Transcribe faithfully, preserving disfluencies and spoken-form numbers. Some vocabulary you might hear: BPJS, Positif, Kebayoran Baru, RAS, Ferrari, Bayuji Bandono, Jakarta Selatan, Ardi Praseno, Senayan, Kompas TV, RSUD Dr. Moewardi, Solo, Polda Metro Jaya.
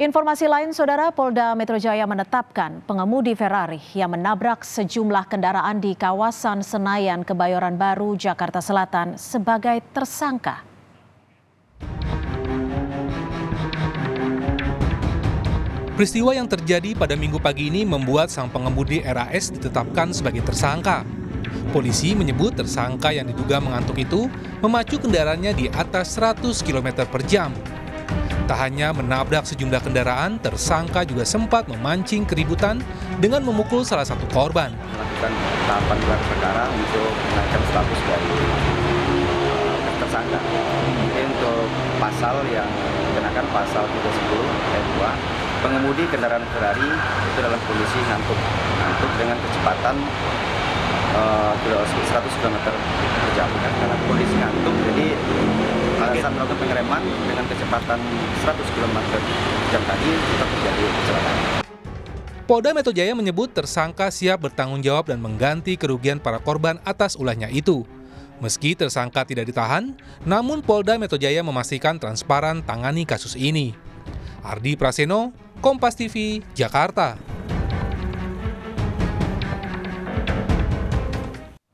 Informasi lain, Saudara, Polda Metro Jaya menetapkan pengemudi Ferrari yang menabrak sejumlah kendaraan di kawasan Senayan, Kebayoran Baru, Jakarta Selatan sebagai tersangka. Peristiwa yang terjadi pada Minggu pagi ini membuat sang pengemudi R A S ditetapkan sebagai tersangka. Polisi menyebut tersangka yang diduga mengantuk itu memacu kendaraannya di atas seratus kilometer per jam. Tak hanya menabrak sejumlah kendaraan, tersangka juga sempat memancing keributan dengan memukul salah satu korban. Melakukan tahapan gelar perkara untuk menaikkan status dari tersangka. Ini untuk pasal yang dikenakan pasal tiga ratus sepuluh ayat dua, pengemudi kendaraan Ferrari itu dalam kondisi ngantuk, ngantuk dengan kecepatan uh, seratus kilometer per jam. Karena kondisi ngantuk, jadi saat melakukan pengereman dengan kecepatan seratus kilometer per jam tadi tetap terjadi kecelakaan. Polda Metro Jaya menyebut tersangka siap bertanggung jawab dan mengganti kerugian para korban atas ulahnya itu. Meski tersangka tidak ditahan, namun Polda Metro Jaya memastikan transparan tangani kasus ini. Ardi Praseno, Kompas T V, Jakarta.